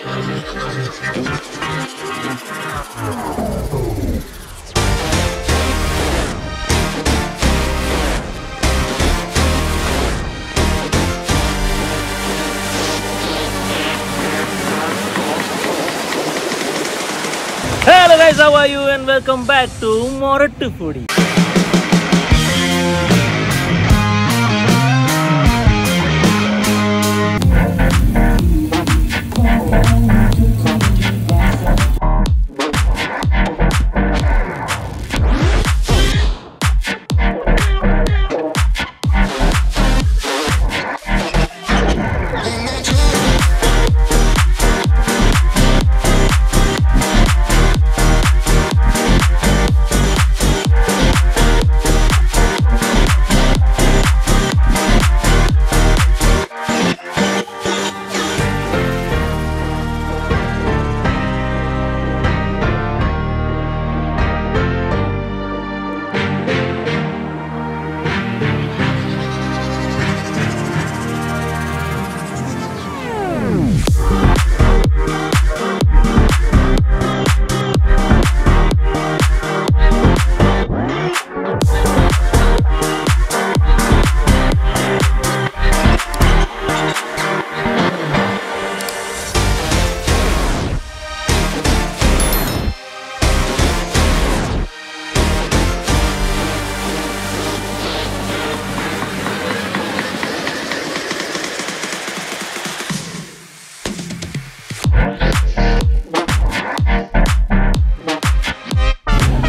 Hello guys, how are you and welcome back to Morattu Foodie.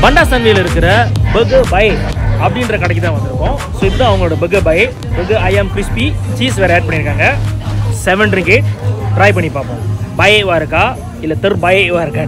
Banda Sanvil is a burger buy. So, this is a burger buy. Burger ayam crispy, cheese we add 7 ringgit. Try it. Buy varga, illa third buy varga.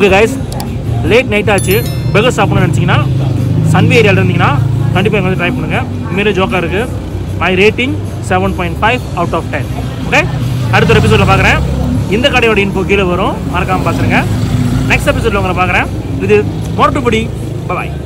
Okay guys, late night aachu burger saapnu nenichina Sunway area la irundinga kandipa enga try pannunga mere joker irukku. My rating 7.5 out of 10. Okay, adutha episode la paakren. Indha kadayoda info kile varum marakama paathunga. Next episode la ungala paakren. This is Morattu Foodie. Bye bye.